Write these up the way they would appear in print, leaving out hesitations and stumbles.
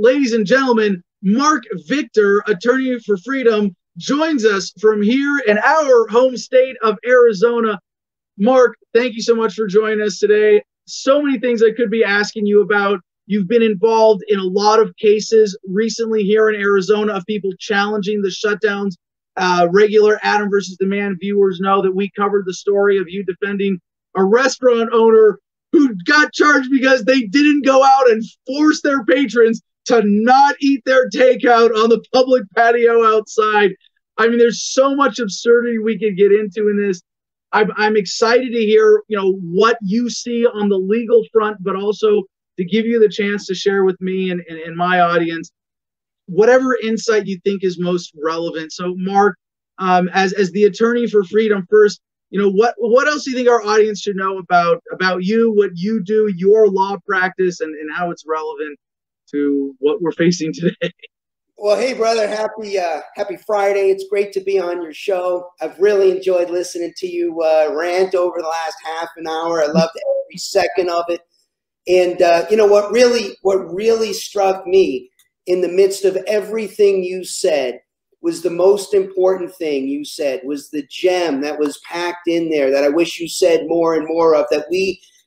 ladies and gentlemen, Marc Victor, Attorney for Freedom, joins us from here in our home state of Arizona. Marc, thank you so much for joining us today. So many things I could be asking you about. You've been involved in a lot of cases recently here in Arizona of people challenging the shutdowns. Regular Adam versus the Man viewers know that we covered the story of you defending a restaurant owner who got charged because they didn't go out and force their patrons to not eat their takeout on the public patio outside. I mean, there's so much absurdity we could get into in this. I'm excited to hear, you know, what you see on the legal front, but also to give you the chance to share with me and my audience whatever insight you think is most relevant. So, Marc, as the Attorney for Freedom, first, you know, what else do you think our audience should know about you, what you do, your law practice, and how it's relevant to what we're facing today? Well, hey, brother, happy Friday. It's great to be on your show. I've really enjoyed listening to you rant over the last half an hour. I loved every second of it. And you know, what really struck me in the midst of everything you said was the most important thing you said was the gem that was packed in there that I wish you said more and more of, that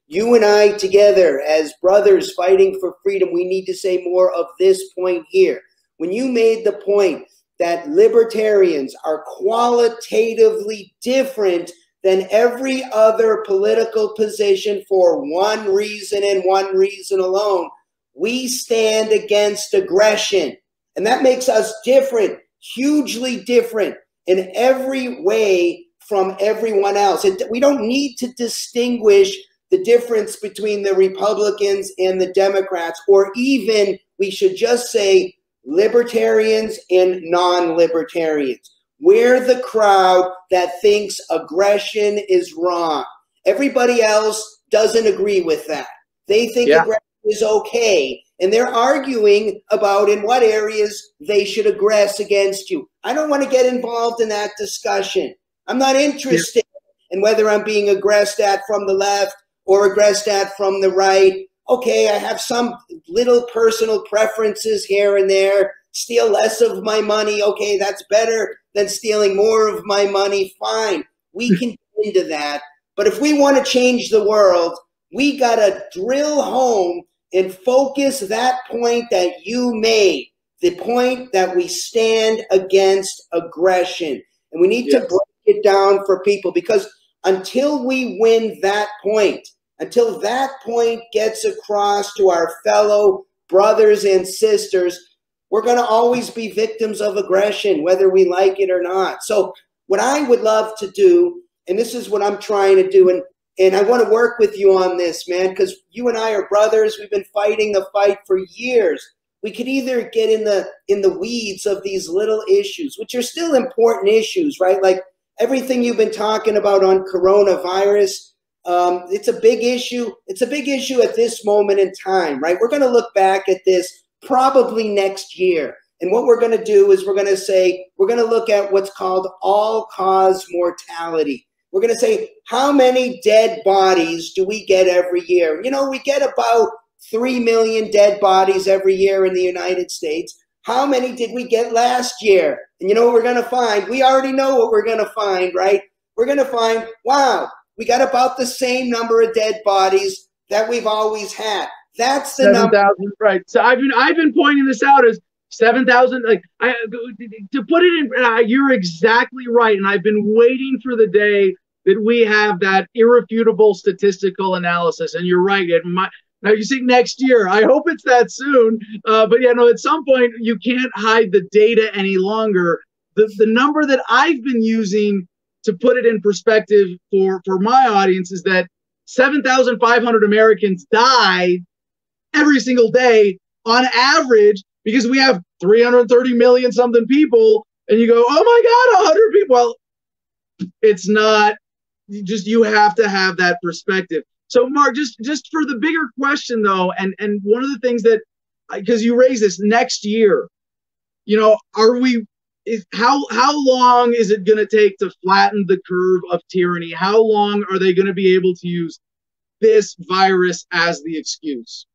you and I together as brothers fighting for freedom, we need to say more of this point here. When you made the point that libertarians are qualitatively different than every other political position for one reason and one reason alone, we stand against aggression. And that makes us different, hugely different in every way from everyone else. We don't need to distinguish the difference between the Republicans and the Democrats, or even we should just say libertarians and non-libertarians. We're the crowd that thinks aggression is wrong. Everybody else doesn't agree with that. They think aggression is okay, and they're arguing about in what areas they should aggress against you. I don't want to get involved in that discussion. I'm not interested in whether I'm being aggressed at from the left or aggressed at from the right. Okay, I have some little personal preferences here and there. Steal less of my money. Okay, that's better than stealing more of my money. Fine. We can get into that. But if we want to change the world, we got to drill home and focus that point that you made, the point that we stand against aggression. And we need to break it down for people, because until we win that point, until that point gets across to our fellow brothers and sisters, we're going to always be victims of aggression, whether we like it or not. So what I would love to do, and this is what I'm trying to do, and I want to work with you on this, man, because you and I are brothers. We've been fighting the fight for years. We could either get in the weeds of these little issues, which are still important issues, right? Like everything you've been talking about on coronavirus. It's a big issue. It's a big issue at this moment in time, right? We're going to look back at this probably next year. And what we're going to do is we're going to say, we're going to look at what's called all-cause mortality. We're going to say, how many dead bodies do we get every year? You know, we get about 3 million dead bodies every year in the United States. How many did we get last year? And you know what we're going to find? We already know what we're going to find, right? We're going to find, wow, we got about the same number of dead bodies that we've always had. That's the 7,000, right? So I've been pointing this out as 7,000. Like to put it in, you're exactly right, and I've been waiting for the day that we have that irrefutable statistical analysis. And you're right. Now you see next year. I hope it's that soon. But yeah, no. At some point, you can't hide the data any longer. The number that I've been using, to put it in perspective for my audience, is that 7,500 Americans die every single day on average, because we have 330 million something people, and you go, oh my God, 100 people. Well, it's not, you have to have that perspective. So Marc, just for the bigger question though, and one of the things that, because you raised this next year, you know, how long is it going to take to flatten the curve of tyranny? How long are they going to be able to use this virus as the excuse?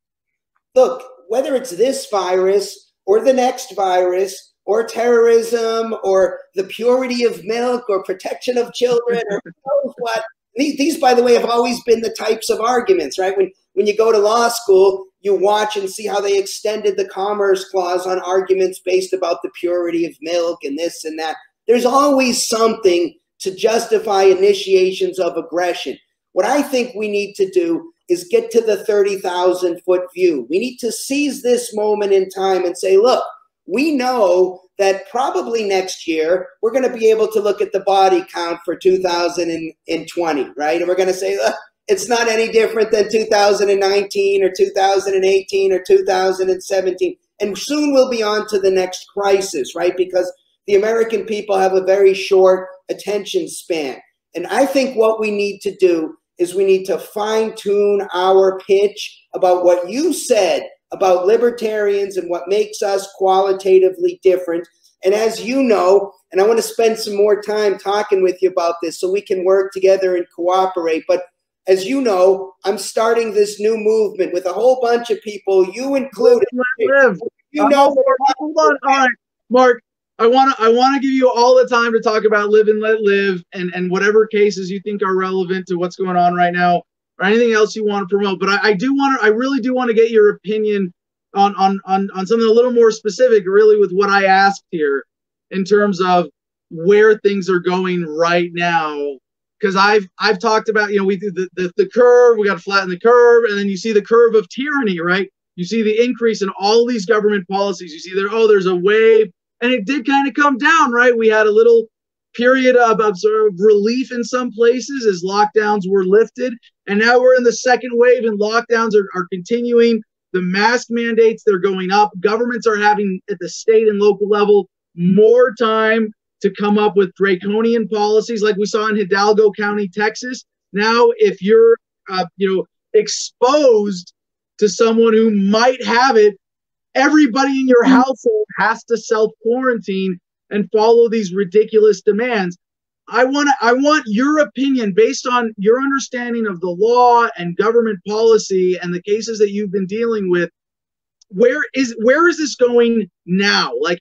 Look, whether it's this virus or the next virus or terrorism or the purity of milk or protection of children or who knows what. These, by the way, have always been the types of arguments, right? When you go to law school, you watch and see how they extended the Commerce Clause on arguments based about the purity of milk and this and that. There's always something to justify initiations of aggression. What I think we need to do is get to the 30,000 foot view. We need to seize this moment in time and say, look, we know that probably next year, we're going to be able to look at the body count for 2020, right? And we're going to say, look, it's not any different than 2019 or 2018 or 2017. And soon we'll be on to the next crisis, right? Because the American people have a very short attention span. And I think what we need to do is we need to fine-tune our pitch about what you said about libertarians and what makes us qualitatively different. And as you know, and I want to spend some more time talking with you about this so we can work together and cooperate. But as you know, I'm starting this new movement with a whole bunch of people, you included. You know, hold on, all right, Marc. I want to give you all the time to talk about live and let live and whatever cases you think are relevant to what's going on right now, or anything else you want to promote. But I really do want to get your opinion on something a little more specific, really, with what I asked here in terms of where things are going right now. Because I've talked about, you know, we do the curve, we got to flatten the curve, and then you see the curve of tyranny, right? You see the increase in all these government policies. You see there, oh, there's a wave, and it did kind of come down, right? We had a little period of sort of relief in some places as lockdowns were lifted. And now we're in the second wave and lockdowns are continuing. The mask mandates, they're going up. Governments are having, at the state and local level, more time to come up with draconian policies like we saw in Hidalgo County, Texas. Now, if you're exposed to someone who might have it, everybody in your household has to self-quarantine and follow these ridiculous demands. I want your opinion based on your understanding of the law and government policy and the cases that you've been dealing with. Where is this going now? Like,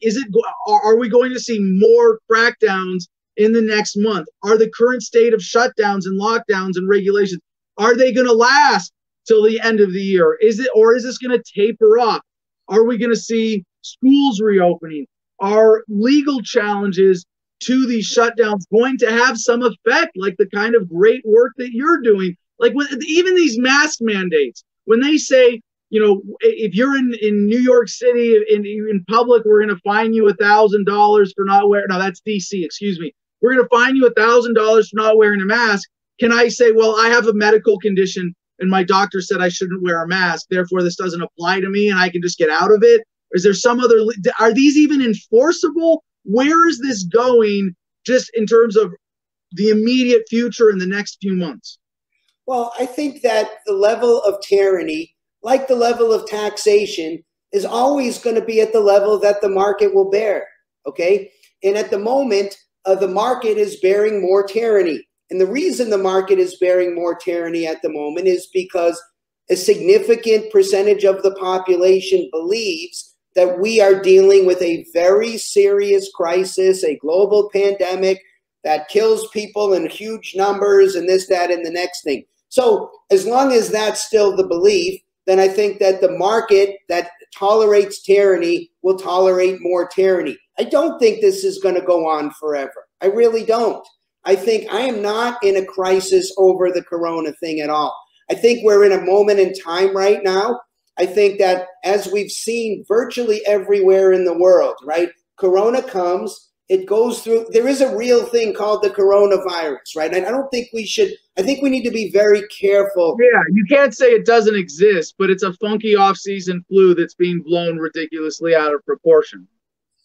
are we going to see more crackdowns in the next month? Are the current state of shutdowns and lockdowns and regulations, are they going to last till the end of the year? Or is this going to taper off? Are we going to see schools reopening? Are legal challenges to these shutdowns going to have some effect, like the kind of great work that you're doing? Like, even these mask mandates, when they say, you know, if you're in New York City in public, we're going to fine you $1,000 for not wearing. No, that's DC. Excuse me. We're going to fine you $1,000 for not wearing a mask. Can I say, well, I have a medical condition and my doctor said I shouldn't wear a mask, therefore this doesn't apply to me and I can just get out of it? Is there some other? Are these even enforceable? Where is this going, just in terms of the immediate future in the next few months? Well, I think that the level of tyranny, like the level of taxation, is always going to be at the level that the market will bear. Okay, and at the moment, the market is bearing more tyranny, and the reason the market is bearing more tyranny at the moment is because a significant percentage of the population believes that we are dealing with a very serious crisis, a global pandemic that kills people in huge numbers and this, that, and the next thing. So as long as that's still the belief, then I think that the market that tolerates tyranny will tolerate more tyranny. I don't think this is going to go on forever. I really don't. I think I am not in a crisis over the corona thing at all. I think we're in a moment in time right now. I think that as we've seen virtually everywhere in the world, right? Corona comes, it goes through. There is a real thing called the coronavirus, right? And I don't think we should, I think we need to be very careful. Yeah, you can't say it doesn't exist, but it's a funky off-season flu that's being blown ridiculously out of proportion.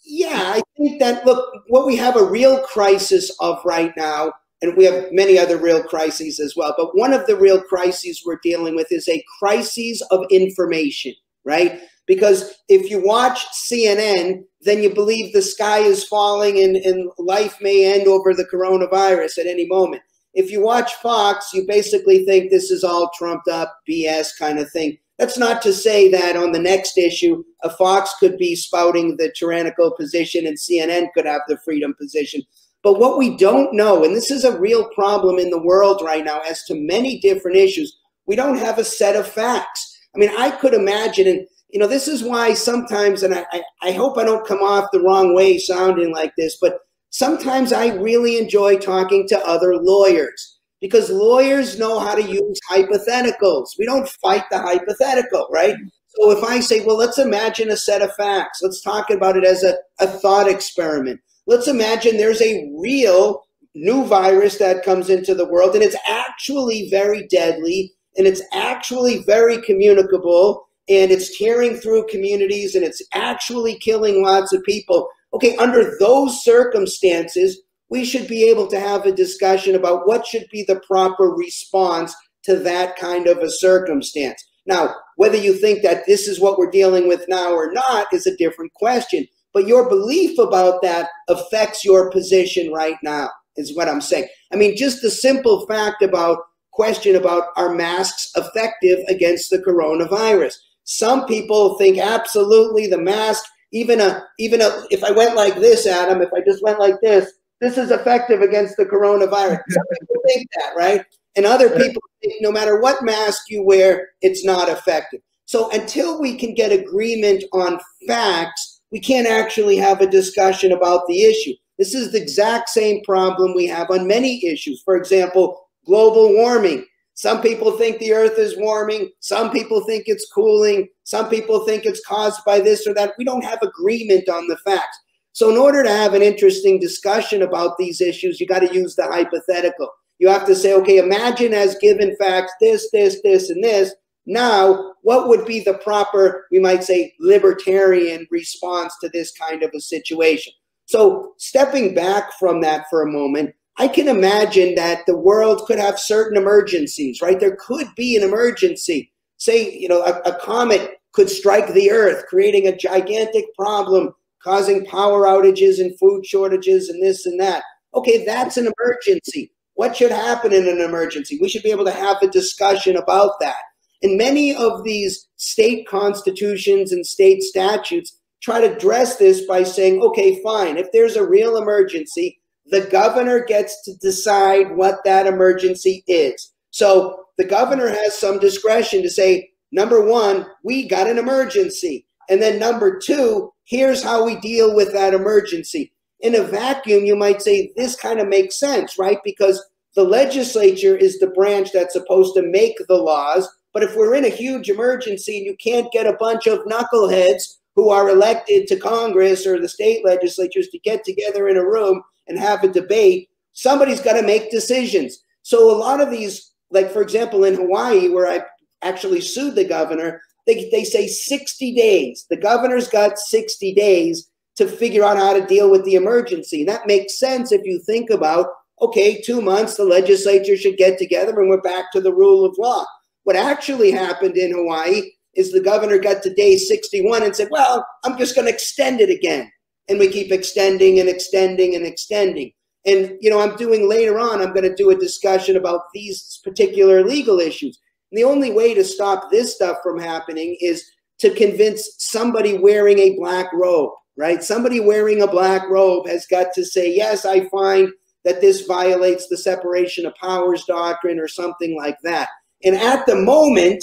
Yeah, I think that, look, what we have a real crisis of right now, and we have many other real crises as well, but one of the real crises we're dealing with is a crisis of information, right? Because if you watch CNN, then you believe the sky is falling and life may end over the coronavirus at any moment. If you watch Fox, you basically think this is all trumped up BS kind of thing. That's not to say that on the next issue, a Fox could be spouting the tyrannical position and CNN could have the freedom position. But what we don't know, and this is a real problem in the world right now as to many different issues, we don't have a set of facts. I mean, I could imagine, and you know, this is why sometimes, and I hope I don't come off the wrong way sounding like this, but sometimes I really enjoy talking to other lawyers because lawyers know how to use hypotheticals. We don't fight the hypothetical, right? So if I say, well, let's imagine a set of facts. Let's talk about it as a thought experiment. Let's imagine there's a real new virus that comes into the world and it's actually very deadly and it's actually very communicable and it's tearing through communities and it's actually killing lots of people. Okay, under those circumstances, we should be able to have a discussion about what should be the proper response to that kind of a circumstance. Now, whether you think that this is what we're dealing with now or not is a different question, but your belief about that affects your position right now is what I'm saying. I mean, just the simple fact about question about are masks effective against the coronavirus? Some people think absolutely the mask, even if I went like this, Adam, if I just went like this, this is effective against the coronavirus. Some people think that, right? And other people think no matter what mask you wear, it's not effective. So until we can get agreement on facts, we can't actually have a discussion about the issue. This is the exact same problem we have on many issues. For example, global warming. Some people think the earth is warming. Some people think it's cooling. Some people think it's caused by this or that. We don't have agreement on the facts. So in order to have an interesting discussion about these issues, you got to use the hypothetical. You have to say, okay, imagine as given facts, this, this, this, and this. Now, what would be the proper, we might say, libertarian response to this kind of a situation? So stepping back from that for a moment, I can imagine that the world could have certain emergencies, right? There could be an emergency. Say, you know, a comet could strike the earth, creating a gigantic problem, causing power outages and food shortages and this and that. Okay, that's an emergency. What should happen in an emergency? We should be able to have a discussion about that. And many of these state constitutions and state statutes try to address this by saying, okay, fine, if there's a real emergency, the governor gets to decide what that emergency is. So the governor has some discretion to say, number one, we got an emergency. And then number two, here's how we deal with that emergency. In a vacuum, you might say this kind of makes sense, right? Because the legislature is the branch that's supposed to make the laws. But if we're in a huge emergency and you can't get a bunch of knuckleheads who are elected to Congress or the state legislatures to get together in a room and have a debate, somebody's got to make decisions. So a lot of these, like for example, in Hawaii, where I actually sued the governor, they say 60 days. The governor's got 60 days to figure out how to deal with the emergency. And that makes sense if you think about, okay, 2 months, the legislature should get together and we're back to the rule of law. What actually happened in Hawaii is the governor got to day 61 and said, well, I'm just going to extend it again. And we keep extending and extending and extending. And, you know, I'm doing later on, I'm going to do a discussion about these particular legal issues. And the only way to stop this stuff from happening is to convince somebody wearing a black robe, right? Somebody wearing a black robe has got to say, yes, I find that this violates the separation of powers doctrine or something like that. And at the moment,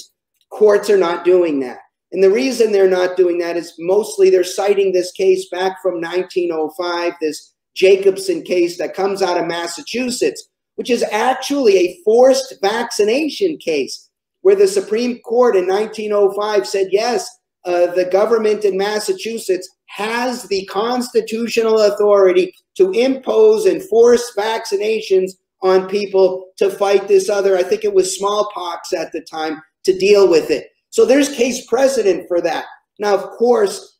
courts are not doing that. And the reason they're not doing that is mostly they're citing this case back from 1905, this Jacobson case that comes out of Massachusetts, which is actually a forced vaccination case where the Supreme Court in 1905 said, yes, the government in Massachusetts has the constitutional authority to impose and force vaccinations on people to fight this other, I think it was smallpox at the time, to deal with it. So there's case precedent for that. Now, of course,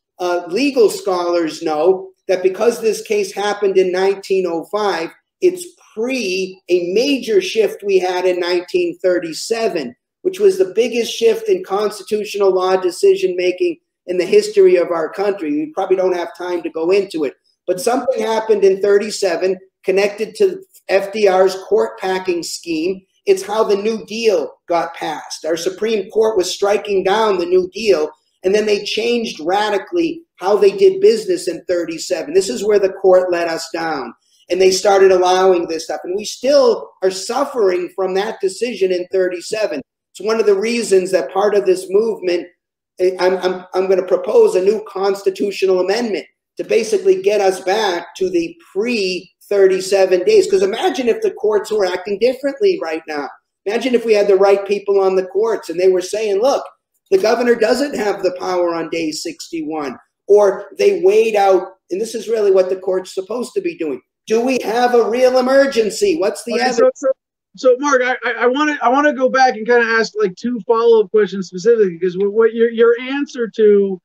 legal scholars know that because this case happened in 1905, it's pre a major shift we had in 1937, which was the biggest shift in constitutional law decision-making in the history of our country. We probably don't have time to go into it, but something happened in 37 connected to FDR's court packing scheme. It's how the New Deal got passed. Our Supreme Court was striking down the New Deal, and then they changed radically how they did business in 37. This is where the court let us down, and they started allowing this stuff. And we still are suffering from that decision in 37. It's one of the reasons that part of this movement, I'm going to propose a new constitutional amendment to basically get us back to the pre-37 days. Because imagine if the courts were acting differently right now. Imagine if we had the right people on the courts and they were saying, look, the governor doesn't have the power on day 61. Or they weighed out, and this is really what the court's supposed to be doing. Do we have a real emergency? What's the evidence? So, Marc, I want to go back and kind of ask like two follow-up questions specifically, because what your answer to,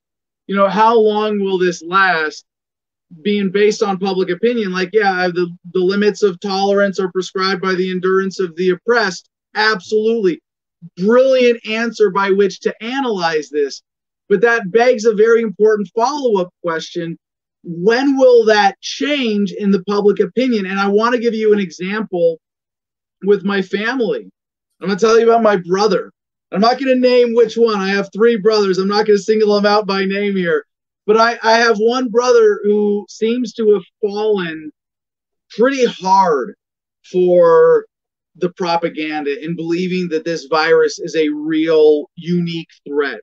you know, how long will this last, being based on public opinion, like, yeah, the limits of tolerance are prescribed by the endurance of the oppressed. Absolutely. Brilliant answer by which to analyze this. But that begs a very important follow-up question. When will that change in the public opinion? And I want to give you an example with my family. I'm going to tell you about my brother. I'm not going to name which one. I have three brothers. I'm not going to single them out by name here. But I have one brother who seems to have fallen pretty hard for the propaganda and believing that this virus is a real, unique threat.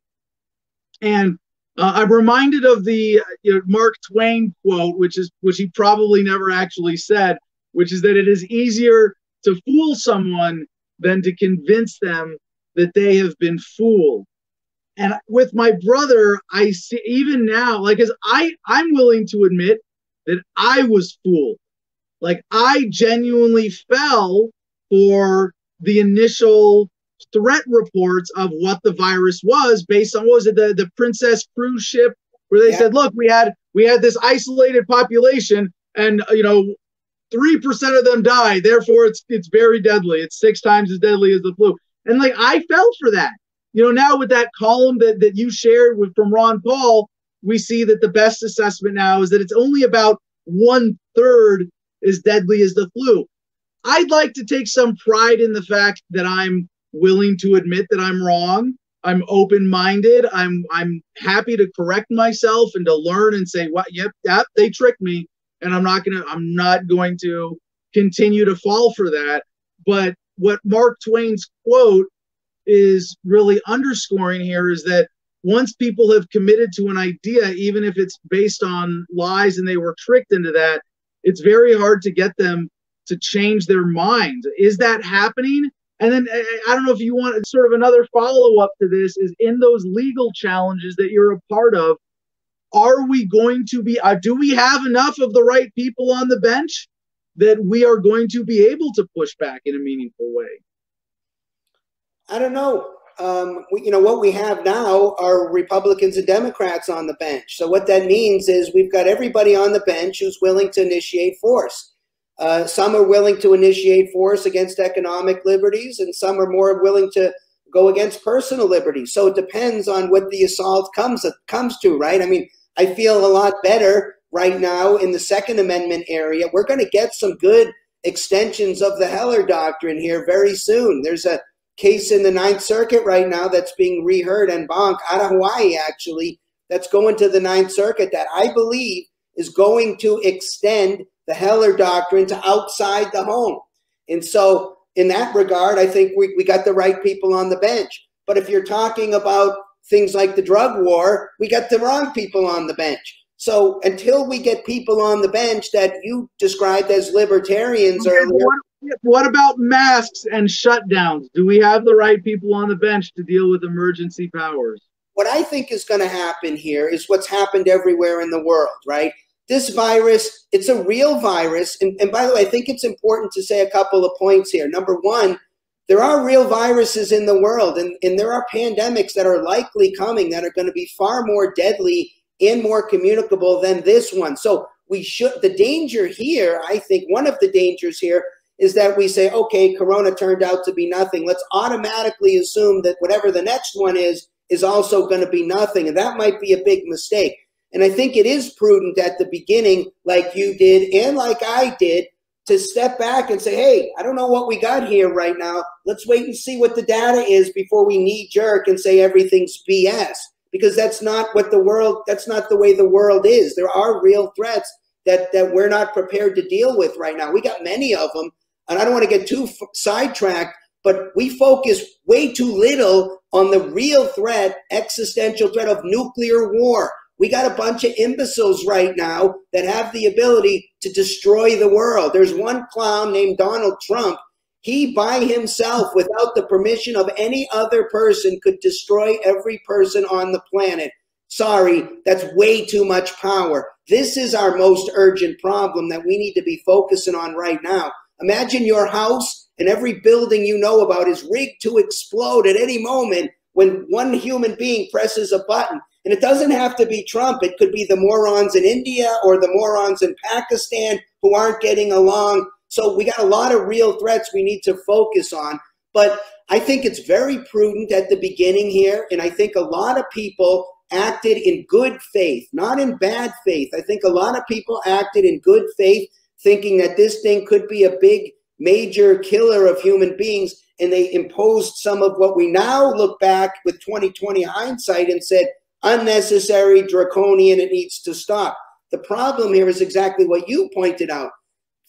And I'm reminded of the Mark Twain quote, which he probably never actually said, which is that it is easier to fool someone than to convince them that they have been fooled. And with my brother, I see even now, like, as I'm willing to admit that I was fooled. Like, I genuinely fell for the initial threat reports of what the virus was based on, what was it, the Princess cruise ship, where they said, look, we had this isolated population and, 3% of them die. Therefore, it's very deadly. It's 6 times as deadly as the flu. And like, I fell for that. Now with that column that you shared from Ron Paul, we see that the best assessment now is that it's only about 1/3 as deadly as the flu. I'd like to take some pride in the fact that I'm willing to admit that I'm wrong. I'm open-minded. I'm happy to correct myself and to learn and say, well, yep, they tricked me. And I'm not going to continue to fall for that. But what Mark Twain's quote is really underscoring here is that once people have committed to an idea, even if it's based on lies and they were tricked into that, it's very hard to get them to change their mind. Is that happening? And then I don't know if you want sort of another follow-up to this is, in those legal challenges that you're a part of, are we going to be, do we have enough of the right people on the bench that we are going to be able to push back in a meaningful way? I don't know. What we have now are Republicans and Democrats on the bench. So what that means is we've got everybody on the bench who's willing to initiate force. Some are willing to initiate force against economic liberties, and some are more willing to go against personal liberty. So it depends on what the assault comes to, right? I mean, I feel a lot better right now in the Second Amendment area. We're going to get some good extensions of the Heller Doctrine here very soon. There's a case in the Ninth Circuit right now that's being reheard en banc out of Hawaii, actually, that's going to the Ninth Circuit that I believe is going to extend the Heller Doctrine to outside the home. And so in that regard, I think we got the right people on the bench. But if you're talking about things like the drug war, we got the wrong people on the bench. So until we get people on the bench that you described as libertarians earlier. What about masks and shutdowns? Do we have the right people on the bench to deal with emergency powers? What I think is going to happen here is what's happened everywhere in the world, right? This virus, it's a real virus. And by the way, I think it's important to say a couple of points here. Number one, there are real viruses in the world, and there are pandemics that are likely coming that are going to be far more deadly and more communicable than this one. So the danger here, I think one of the dangers here is that we say, okay, Corona turned out to be nothing. Let's automatically assume that whatever the next one is also going to be nothing. And that might be a big mistake. And I think it is prudent at the beginning, like you did and like I did, to step back and say, hey, I don't know what we got here right now. Let's wait and see what the data is before we knee jerk and say everything's BS, because that's not what the world, that's not the way the world is. There are real threats that we're not prepared to deal with right now. We got many of them, and I don't want to get too sidetracked, but we focus way too little on the real threat, existential threat of nuclear war. We got a bunch of imbeciles right now that have the ability to destroy the world. There's one clown named Donald Trump. He by himself, without the permission of any other person, could destroy every person on the planet. Sorry, that's way too much power. This is our most urgent problem that we need to be focusing on right now. Imagine your house and every building you know about is rigged to explode at any moment when one human being presses a button. And it doesn't have to be Trump. It could be the morons in India or the morons in Pakistan who aren't getting along. So we got a lot of real threats we need to focus on. But I think it's very prudent at the beginning here. And I think a lot of people acted in good faith, not in bad faith. I think a lot of people acted in good faith, thinking that this thing could be a big, major killer of human beings. And they imposed some of what we now look back with 2020 hindsight and said, unnecessary, draconian, it needs to stop. The problem here is exactly what you pointed out.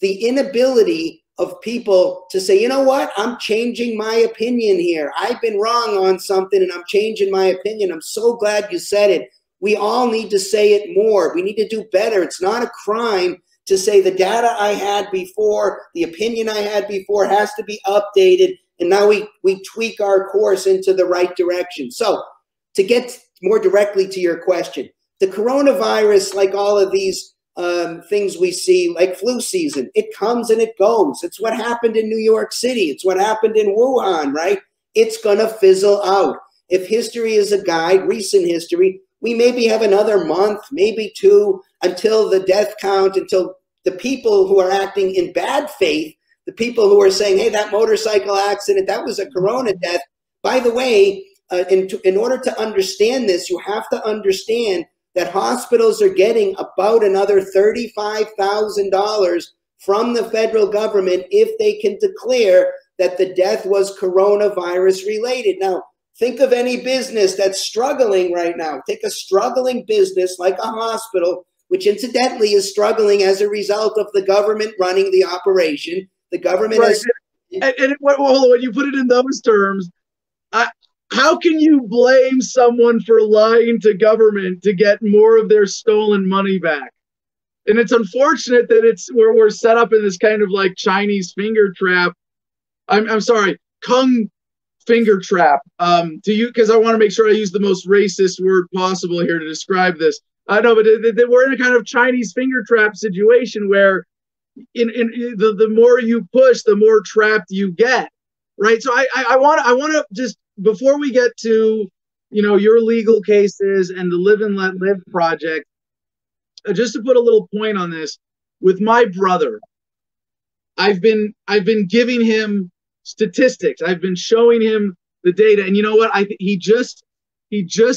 The inability of people to say, you know what, I'm changing my opinion here. I've been wrong on something and I'm changing my opinion. I'm so glad you said it. We all need to say it more. We need to do better. It's not a crime to say the data I had before, the opinion I had before has to be updated. And now we tweak our course into the right direction. So to get more directly to your question, the coronavirus, like all of these things we see, like flu season, it comes and it goes. It's what happened in New York City. It's what happened in Wuhan, right? It's going to fizzle out. If history is a guide, recent history, we maybe have another month, maybe two, until the death count, until the people who are acting in bad faith, the people who are saying, hey, that motorcycle accident, that was a corona death. By the way, in order to understand this, you have to understand that hospitals are getting about another $35,000 from the federal government if they can declare that the death was coronavirus related. Now, think of any business that's struggling right now. Take a struggling business like a hospital, which incidentally is struggling as a result of the government running the operation. The government is... And when you put it in those terms, how can you blame someone for lying to government to get more of their stolen money back? And it's unfortunate that it's where we're set up in this kind of like Chinese finger trap. I'm sorry, Kung finger trap. To you, because I want to make sure I use the most racist word possible here to describe this. I know, but we're in a kind of Chinese finger trap situation where the more you push, the more trapped you get. Right. So I want to just, before we get to, you know, your legal cases and the Live and Let Live project, just to put a little point on this, with my brother, I've been giving him statistics. I've been showing him the data, and you know what? He just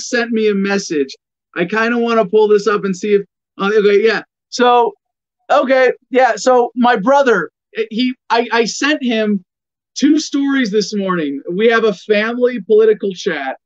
sent me a message. I kind of want to pull this up and see if okay, yeah. So okay, yeah. So my brother, I sent him two stories this morning. We have a family political chat.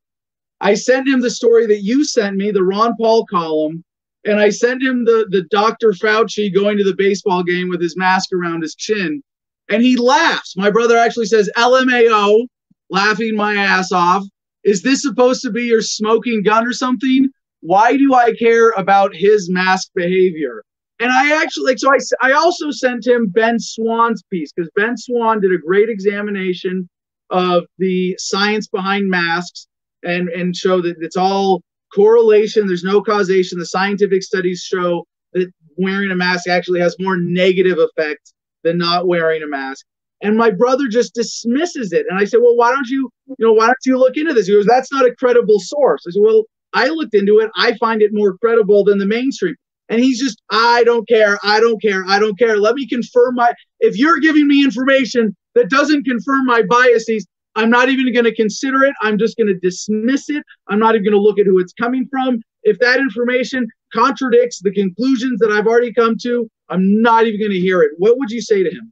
I sent him the story that you sent me, the Ron Paul column, and I sent him the Dr. Fauci going to the baseball game with his mask around his chin, and he laughs. My brother actually says, LMAO, laughing my ass off. Is this supposed to be your smoking gun or something? Why do I care about his mask behavior? And I actually, so I also sent him Ben Swan's piece, because Ben Swan did a great examination of the science behind masks and showed that it's all correlation. There's no causation. The scientific studies show that wearing a mask actually has more negative effect than not wearing a mask. And my brother just dismisses it. And I said, well, why don't you look into this? He goes, that's not a credible source. I said, well, I looked into it. I find it more credible than the mainstream. And he's just, I don't care, I don't care, I don't care. Let me confirm my, if you're giving me information that doesn't confirm my biases, I'm not even going to consider it. I'm just going to dismiss it. I'm not even going to look at who it's coming from. If that information contradicts the conclusions that I've already come to, I'm not even going to hear it. What would you say to him?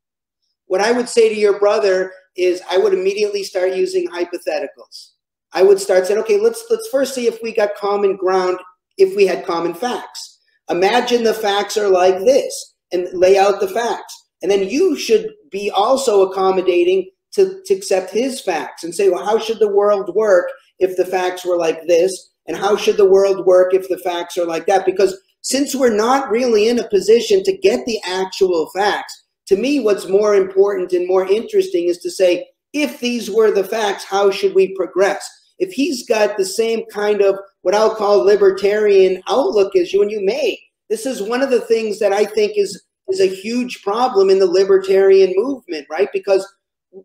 What I would say to your brother is I would immediately start using hypotheticals. I would start saying, okay, let's first see if we got common ground, if we had common facts. Imagine the facts are like this and lay out the facts. And then you should be also accommodating to accept his facts and say, well, how should the world work if the facts were like this? And how should the world work if the facts are like that? Because since we're not really in a position to get the actual facts, to me, what's more important and more interesting is to say, if these were the facts, how should we progress? If he's got the same kind of what I'll call libertarian outlook as you, and you may, this is one of the things that I think is a huge problem in the libertarian movement, right? Because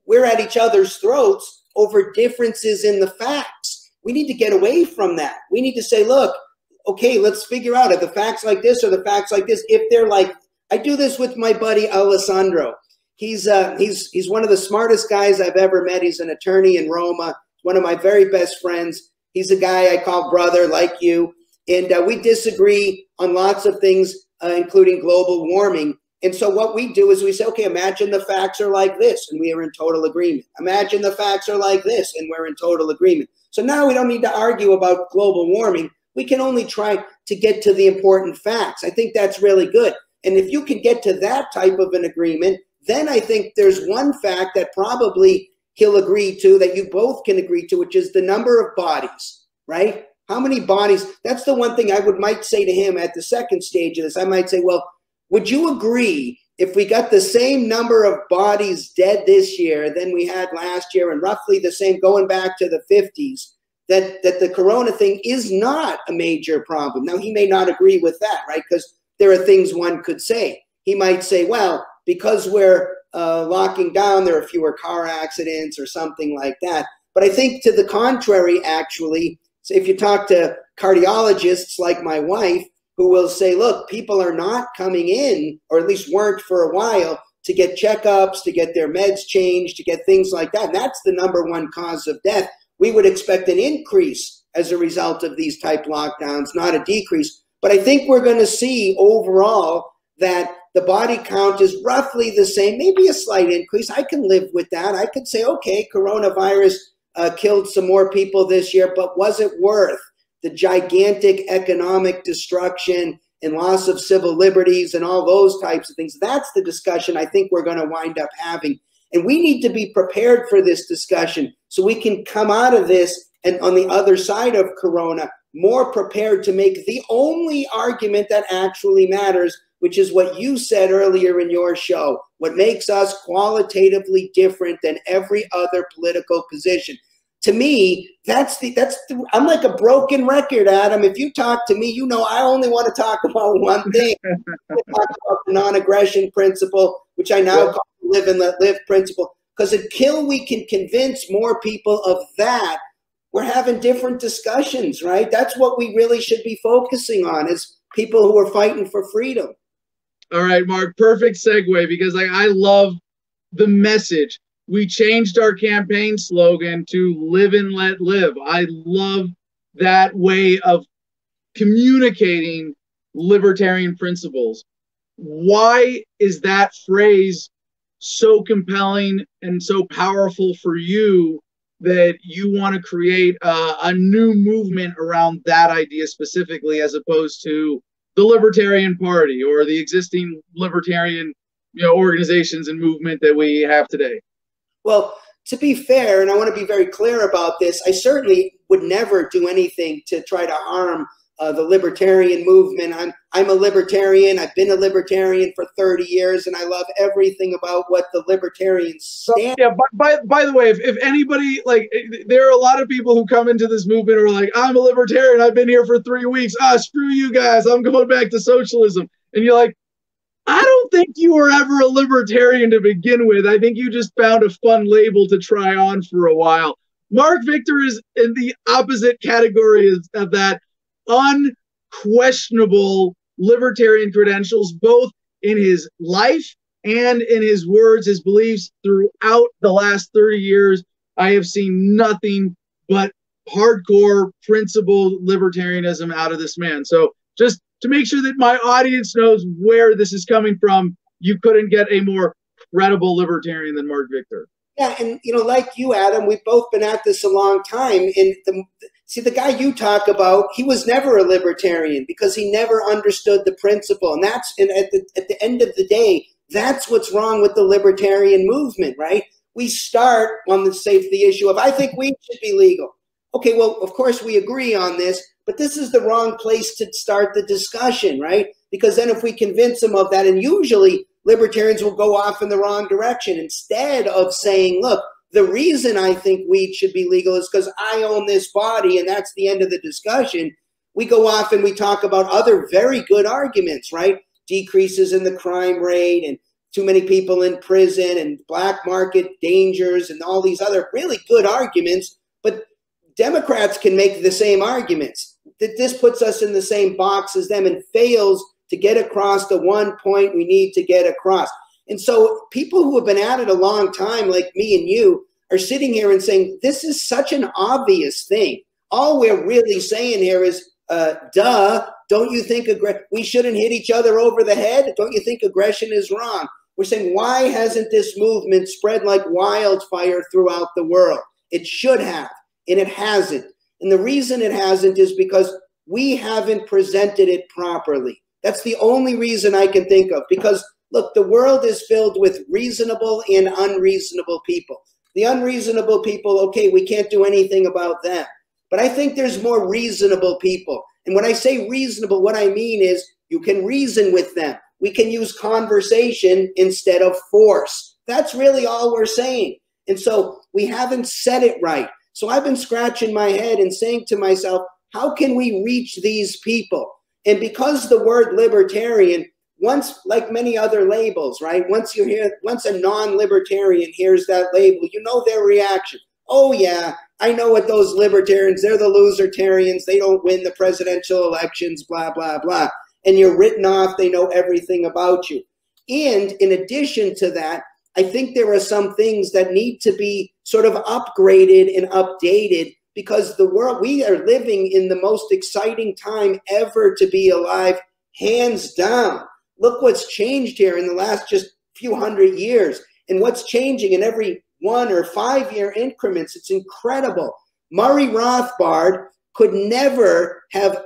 we're at each other's throats over differences in the facts. We need to get away from that. We need to say, look, okay, let's figure out, are the facts like this or the facts like this? If they're like, I do this with my buddy Alessandro. He's one of the smartest guys I've ever met. He's an attorney in Roma, one of my very best friends. He's a guy I call brother, like you. And we disagree on lots of things, including global warming. And so what we do is we say, okay, imagine the facts are like this, and we are in total agreement. Imagine the facts are like this, and we're in total agreement. So now we don't need to argue about global warming. We can only try to get to the important facts. I think that's really good. And if you can get to that type of an agreement, then I think there's one fact that probably he'll agree to, that you both can agree to, which is the number of bodies, right? How many bodies? That's the one thing I might say to him at the second stage of this. I might say, well, would you agree if we got the same number of bodies dead this year than we had last year and roughly the same going back to the 50s, that the corona thing is not a major problem? Now, he may not agree with that, right? Because there are things one could say. He might say, well, because we're locking down, there are fewer car accidents or something like that. But I think to the contrary, actually. So if you talk to cardiologists like my wife, who will say, look, people are not coming in, or at least weren't for a while, to get checkups, to get their meds changed, to get things like that. And that's the number one cause of death. We would expect an increase as a result of these type lockdowns, not a decrease. But I think we're going to see overall that the body count is roughly the same, maybe a slight increase. I can live with that. I could say, okay, coronavirus killed some more people this year, but was it worth the gigantic economic destruction and loss of civil liberties and all those types of things? That's the discussion I think we're going to wind up having. And we need to be prepared for this discussion so we can come out of this and on the other side of corona more prepared to make the only argument that actually matters, which is what you said earlier in your show, what makes us qualitatively different than every other political position. To me, I'm like a broken record, Adam. If you talk to me, you know I only want to talk about one thing. I talk about the non-aggression principle, which I now call the live and let live principle, because until we can convince more people of that, we're having different discussions, right? That's what we really should be focusing on, is people who are fighting for freedom. All right, Marc, perfect segue, because I love the message. We changed our campaign slogan to live and let live. I love that way of communicating libertarian principles. Why is that phrase so compelling and so powerful for you that you want to create a new movement around that idea specifically, as opposed to the Libertarian Party or the existing libertarian, organizations and movement that we have today? Well, to be fair, and I want to be very clear about this, I certainly would never do anything to try to harm the libertarian movement. I'm a libertarian. I've been a libertarian for 30 years, and I love everything about what the libertarians stand. Yeah. By the way, if anybody, there are a lot of people who come into this movement who are like, I'm a libertarian. I've been here for 3 weeks. Ah, screw you guys. I'm going back to socialism. And you're like, I don't think you were ever a libertarian to begin with. I think you just found a fun label to try on for a while. Marc Victor is in the opposite category of that. Unquestionable libertarian credentials, both in his life and in his words, his beliefs. Throughout the last 30 years, I have seen nothing but hardcore, principled libertarianism out of this man. So just to make sure that my audience knows where this is coming from, you couldn't get a more credible libertarian than Marc Victor. Yeah, and you know, like you, Adam, we've both been at this a long time. And the guy you talk about, he was never a libertarian because he never understood the principle. And that's, and at the end of the day, that's what's wrong with the libertarian movement, right? We start on the issue of, I think weed should be legal. Okay, well, of course we agree on this, but this is the wrong place to start the discussion, right? Because then if we convince them of that, and usually libertarians will go off in the wrong direction instead of saying, look, the reason I think weed should be legal is because I own this body, and that's the end of the discussion. We go off and we talk about other very good arguments, right? Decreases in the crime rate and too many people in prison and black market dangers and all these other really good arguments, but Democrats can make the same arguments. That this puts us in the same box as them and fails to get across the one point we need to get across. And so people who have been at it a long time, like me and you, are sitting here and saying, this is such an obvious thing. All we're really saying here is, duh, don't you think we shouldn't hit each other over the head? Don't you think aggression is wrong? We're saying, why hasn't this movement spread like wildfire throughout the world? It should have, and it hasn't. And the reason it hasn't is because we haven't presented it properly. That's the only reason I can think of, because look, the world is filled with reasonable and unreasonable people. The unreasonable people, okay, we can't do anything about them. But I think there's more reasonable people. And when I say reasonable, what I mean is you can reason with them. We can use conversation instead of force. That's really all we're saying. And so we haven't said it right. So I've been scratching my head and saying to myself, how can we reach these people? And because the word libertarian, once, like many other labels, right? Once you hear, once a non-libertarian hears that label, you know their reaction. Oh yeah, I know what those libertarians, they're the losertarians, they don't win the presidential elections, blah, blah, blah. And you're written off, they know everything about you. And in addition to that, I think there are some things that need to be sort of upgraded and updated, because the world, we are living in the most exciting time ever to be alive, hands down. Look what's changed here in the last just few hundred years, and what's changing in every 1 or 5 year increments. It's incredible. Murray Rothbard could never have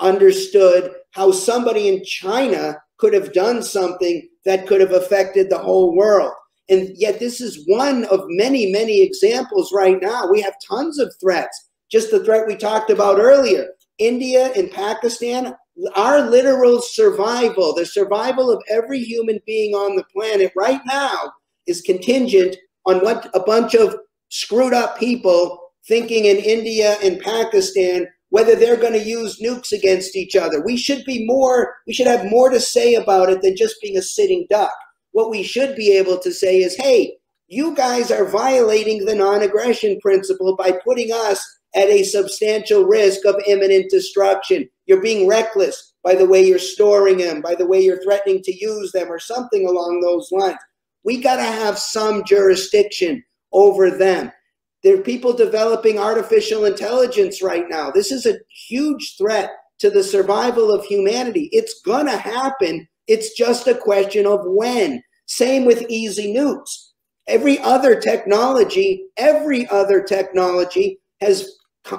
understood how somebody in China could have done something that could have affected the whole world. And yet this is one of many, many examples right now. We have tons of threats. Just the threat we talked about earlier, India and Pakistan, our literal survival, the survival of every human being on the planet right now is contingent on what a bunch of screwed up people thinking in India and Pakistan, whether they're going to use nukes against each other. We should be more, we should have more to say about it than just being a sitting duck. What we should be able to say is, hey, you guys are violating the non-aggression principle by putting us at a substantial risk of imminent destruction. You're being reckless by the way you're storing them, by the way you're threatening to use them, or something along those lines. We got to have some jurisdiction over them. There are people developing artificial intelligence right now. This is a huge threat to the survival of humanity. It's going to happen. It's just a question of when. Same with easy nukes. Every other technology has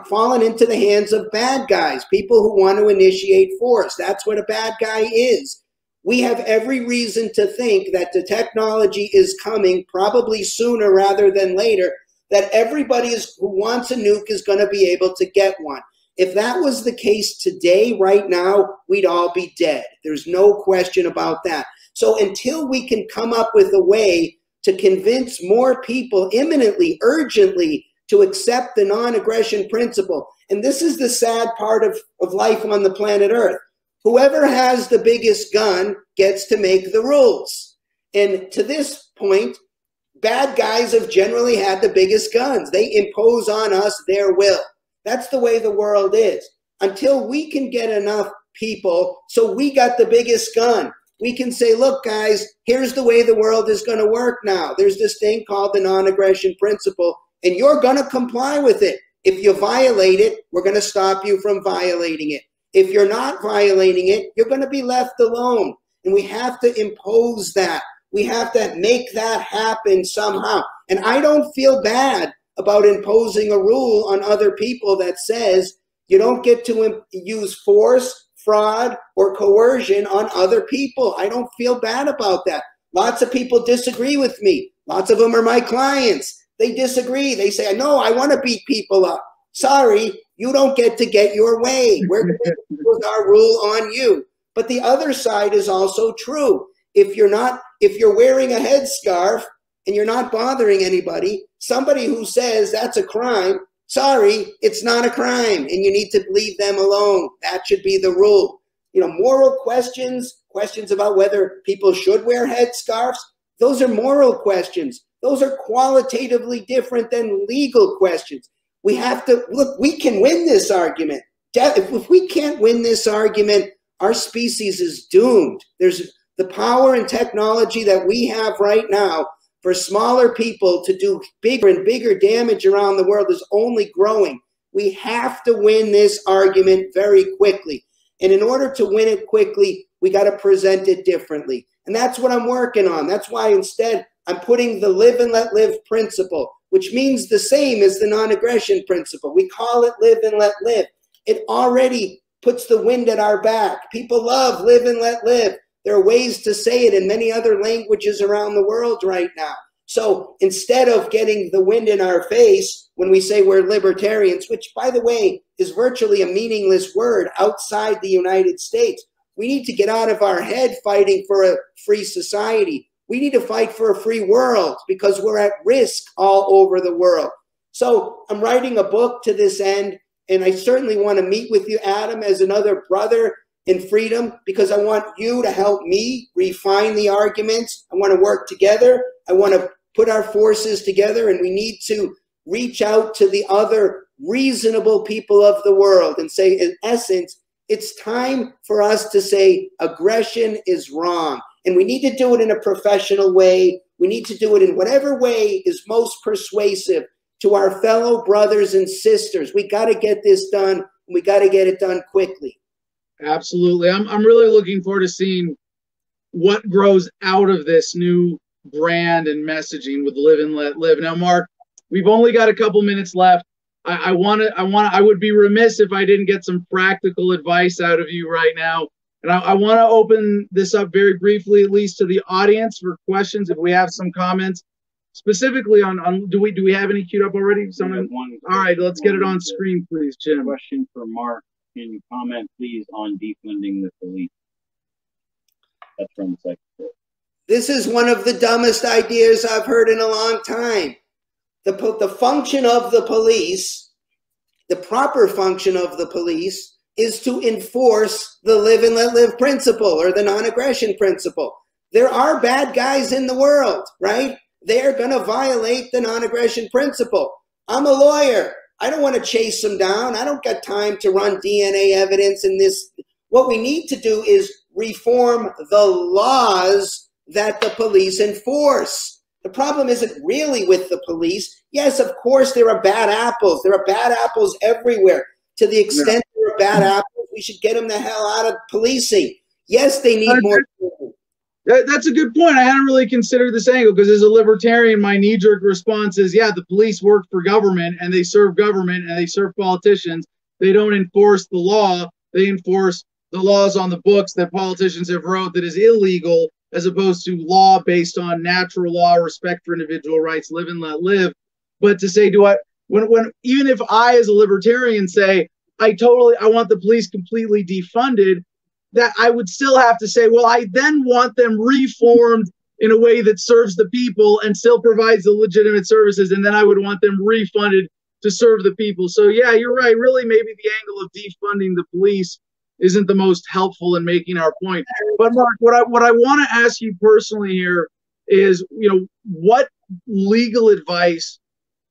fallen into the hands of bad guys, people who want to initiate force. That's what a bad guy is. We have every reason to think that the technology is coming, probably sooner rather than later, that everybody who wants a nuke is going to be able to get one. If that was the case today, right now, we'd all be dead. There's no question about that. So until we can come up with a way to convince more people imminently, urgently, to accept the non-aggression principle, and this is the sad part of life on the planet Earth, whoever has the biggest gun gets to make the rules. And to this point, bad guys have generally had the biggest guns. They impose on us their will. That's the way the world is. Until we can get enough people, so we got the biggest gun, we can say, look, guys, here's the way the world is going to work now. There's this thing called the non-aggression principle, and you're going to comply with it. If you violate it, we're going to stop you from violating it. If you're not violating it, you're going to be left alone. And we have to impose that. We have to make that happen somehow. And I don't feel bad about imposing a rule on other people that says you don't get to use force, fraud, or coercion on other people. I don't feel bad about that. Lots of people disagree with me. Lots of them are my clients. They disagree. They say, no, I want to beat people up. Sorry, you don't get to get your way. We're going to impose our rule on you. But the other side is also true. If you're wearing a headscarf and you're not bothering anybody, somebody who says that's a crime, sorry, it's not a crime, and you need to leave them alone. That should be the rule. You know, moral questions, questions about whether people should wear headscarves, those are moral questions. Those are qualitatively different than legal questions. We have to, look, we can win this argument. If we can't win this argument, our species is doomed. There's the power and technology that we have right now for smaller people to do bigger and bigger damage around the world is only growing. We have to win this argument very quickly. And in order to win it quickly, we got to present it differently. And that's what I'm working on. That's why instead I'm putting the live and let live principle, which means the same as the non-aggression principle. We call it live and let live. It already puts the wind at our back. People love live and let live. There are ways to say it in many other languages around the world right now. So instead of getting the wind in our face when we say we're libertarians, which, by the way, is virtually a meaningless word outside the United States, we need to get out of our head fighting for a free society. We need to fight for a free world because we're at risk all over the world. So I'm writing a book to this end, and I certainly want to meet with you, Adam, as another brother in freedom, because I want you to help me refine the arguments. I want to work together. I want to put our forces together, and we need to reach out to the other reasonable people of the world and say, in essence, it's time for us to say aggression is wrong. And we need to do it in a professional way. We need to do it in whatever way is most persuasive to our fellow brothers and sisters. We got to get this done, and we got to get it done quickly. Absolutely. I'm really looking forward to seeing what grows out of this new brand and messaging with Live and Let Live. Now, Marc, we've only got a couple minutes left. I would be remiss if I didn't get some practical advice out of you right now. And I want to open this up very briefly, at least to the audience, for questions. If we have some comments specifically on do we have any queued up already? Someone? All right, let's get it on screen, please, Jim. Question for Marc. Can you comment, please, on defunding the police? That's from the secretary. This is one of the dumbest ideas I've heard in a long time. The function of the police, the proper function of the police, is to enforce the live and let live principle or the non-aggression principle. There are bad guys in the world, right? They're going to violate the non-aggression principle. I'm a lawyer. I don't want to chase them down. I don't got time to run DNA evidence in this. What we need to do is reform the laws that the police enforce. The problem isn't really with the police. Yes, of course, there are bad apples. There are bad apples everywhere. To the extent there are bad apples, we should get them the hell out of policing. Yes, they need more. That's a good point. I hadn't really considered this angle because as a libertarian, my knee-jerk response is, yeah, the police work for government and they serve politicians. They don't enforce the law. They enforce the laws on the books that politicians have wrote that is illegal, as opposed to law based on natural law, respect for individual rights, live and let live. But to say, even if I as a libertarian say, I want the police completely defunded, that I would still have to say, well, I then want them reformed in a way that serves the people and still provides the legitimate services, and then I would want them refunded to serve the people. So, yeah, you're right. Really, maybe the angle of defunding the police isn't the most helpful in making our point. But, Marc, what I want to ask you personally here is, what legal advice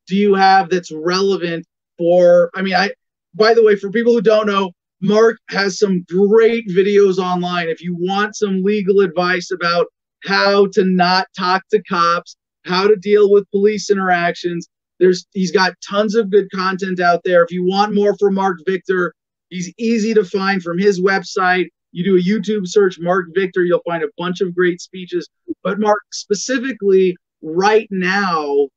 do you have that's relevant for, by the way, for people who don't know, Marc has some great videos online. If you want some legal advice about how to not talk to cops, how to deal with police interactions, he's got tons of good content out there. If you want more from Marc Victor, He's easy to find from his website. You do a YouTube search, Marc Victor, you'll find a bunch of great speeches. But Marc, specifically right now,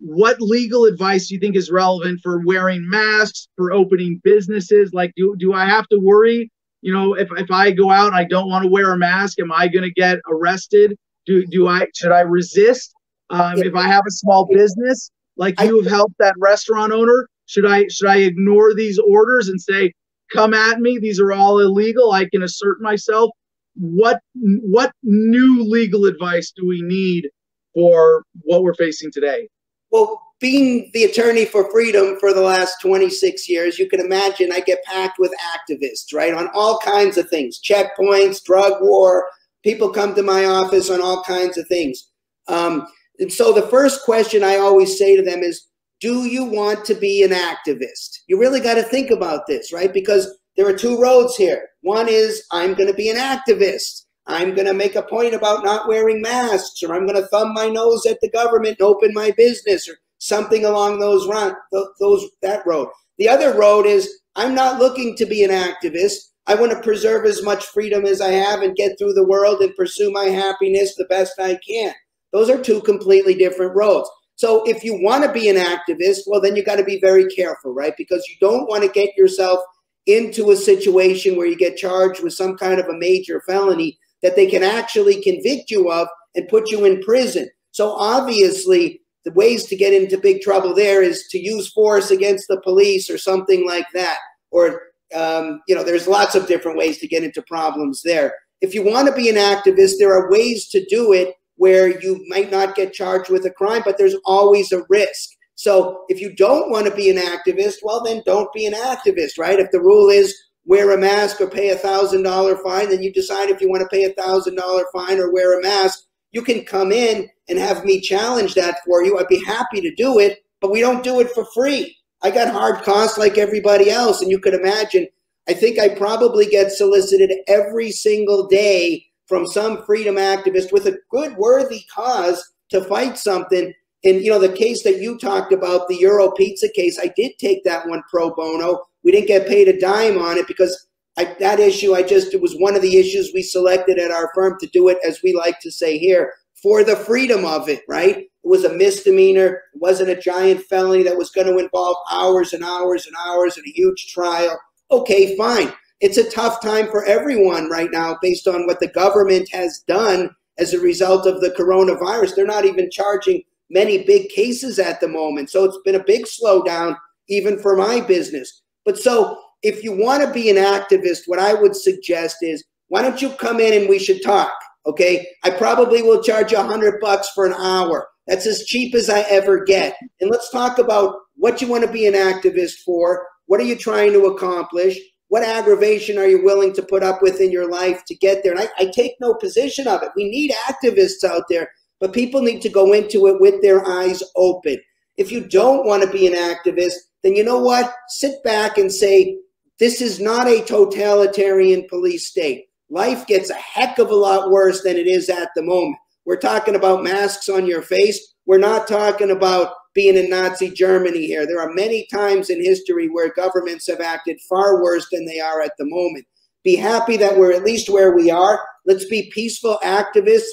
what legal advice do you think is relevant for wearing masks, for opening businesses? Like, do I have to worry? You know, if I go out and I don't want to wear a mask, am I going to get arrested? Should I resist? If I have a small business, like you have helped that restaurant owner, should I ignore these orders and say, come at me, these are all illegal, I can assert myself? What new legal advice do we need for what we're facing today? Well, being the attorney for freedom for the last 26 years, you can imagine I get packed with activists, right, on all kinds of things, checkpoints, drug war, people come to my office on all kinds of things. And so the first question I always say to them is, do you want to be an activist? You really got to think about this, right? Because there are two roads here. One is, I'm going to be an activist. I'm going to make a point about not wearing masks, or I'm going to thumb my nose at the government and open my business, or something along that road. The other road is, I'm not looking to be an activist. I want to preserve as much freedom as I have and get through the world and pursue my happiness the best I can. Those are two completely different roads. So if you want to be an activist, well, then you got to be very careful, right? Because you don't want to get yourself into a situation where you get charged with some kind of a major felony that they can actually convict you of and put you in prison. So obviously, the ways to get into big trouble there is to use force against the police or something like that. Or, you know, there's lots of different ways to get into problems there. If you want to be an activist, there are ways to do it where you might not get charged with a crime, but there's always a risk. So if you don't want to be an activist, well, then don't be an activist, right? If the rule is wear a mask or pay a $1,000 fine, then you decide if you want to pay a $1,000 fine or wear a mask. You can come in and have me challenge that for you. I'd be happy to do it, but we don't do it for free. I got hard costs like everybody else, and you could imagine, I think I probably get solicited every single day from some freedom activist with a good, worthy cause to fight something. And, you know, the case that you talked about, the Euro pizza case, I did take that one pro bono. We didn't get paid a dime on it because it was one of the issues we selected at our firm to do it, as we like to say here, for the freedom of it, right? It was a misdemeanor. It wasn't a giant felony that was going to involve hours and hours and hours and a huge trial. Okay, fine. It's a tough time for everyone right now based on what the government has done as a result of the coronavirus. They're not even charging many big cases at the moment. So it's been a big slowdown even for my business. But so if you want to be an activist, what I would suggest is, why don't you come in and we should talk, okay? I probably will charge you $100 for an hour. That's as cheap as I ever get. And let's talk about what you want to be an activist for. What are you trying to accomplish? What aggravation are you willing to put up with in your life to get there? And I take no position of it. We need activists out there, but people need to go into it with their eyes open. If you don't want to be an activist, then you know what? Sit back and say, this is not a totalitarian police state. Life gets a heck of a lot worse than it is at the moment. We're talking about masks on your face. We're not talking about being in Nazi Germany here. There are many times in history where governments have acted far worse than they are at the moment. Be happy that we're at least where we are. Let's be peaceful activists.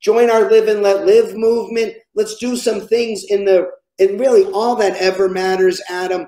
Join our Live and Let Live movement. Let's do some things and really all that ever matters, Adam,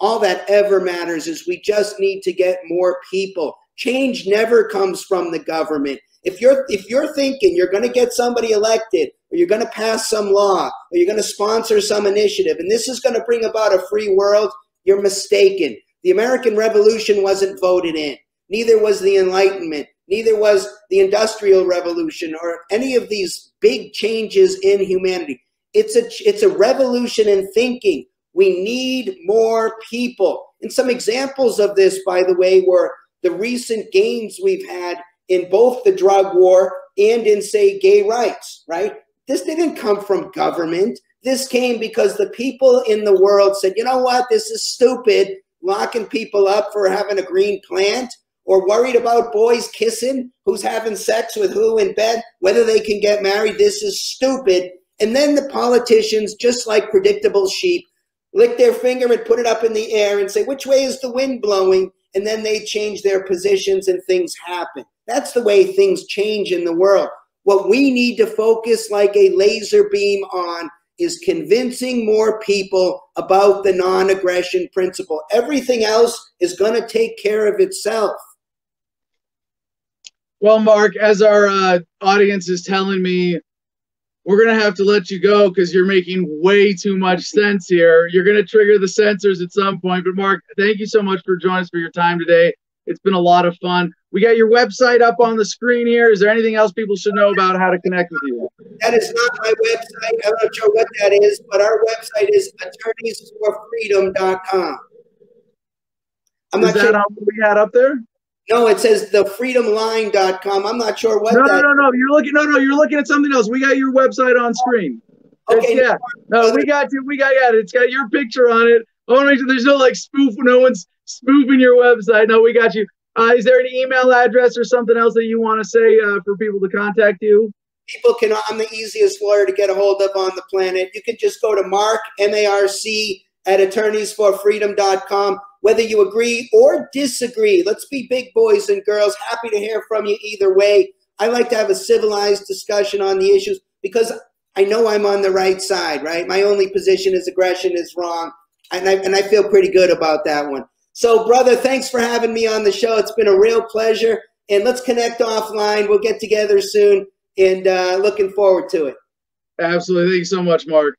all that ever matters is we just need to get more people. Change never comes from the government. If you're thinking you're going to get somebody elected, or you're going to pass some law, or you're going to sponsor some initiative, and this is going to bring about a free world, you're mistaken. The American Revolution wasn't voted in. Neither was the Enlightenment. Neither was the Industrial Revolution or any of these big changes in humanity. It's a revolution in thinking. We need more people. And some examples of this, by the way, were the recent gains we've had in both the drug war and in, say, gay rights, right? This didn't come from government. This came because the people in the world said, you know what, this is stupid, locking people up for having a green plant or worried about boys kissing, who's having sex with who in bed, whether they can get married. This is stupid. And then the politicians, just like predictable sheep, lick their finger and put it up in the air and say, which way is the wind blowing? and then they change their positions and things happen. That's the way things change in the world. What we need to focus like a laser beam on is convincing more people about the non-aggression principle. Everything else is going to take care of itself. Well, Marc, as our audience is telling me, we're going to have to let you go because you're making way too much sense here. You're going to trigger the censors at some point. But, Marc, thank you so much for joining us for your time today. It's been a lot of fun. We got your website up on the screen here. Is there anything else people should know about how to connect with you? That is not my website. I'm not sure what that is, but our website is attorneysforfreedom.com. Is that what we had up there? No, it says thefreedomline.com. I'm not sure what that is. No. You're looking at something else. We got your website on screen. Okay. Yeah. No, we got it. It's got your picture on it. I want to make sure there's no like spoof. No one's spoofing your website. No, we got you. Is there an email address or something else that you want to say for people to contact you? People can. I'm the easiest lawyer to get a hold of on the planet. You can just go to Marc, M-A-R-C, at attorneysforfreedom.com. Whether you agree or disagree, let's be big boys and girls. Happy to hear from you either way. I like to have a civilized discussion on the issues because I know I'm on the right side, right? My only position is aggression is wrong, and I feel pretty good about that one. So, brother, thanks for having me on the show. It's been a real pleasure, and let's connect offline. We'll get together soon, and looking forward to it. Absolutely. Thank you so much, Marc.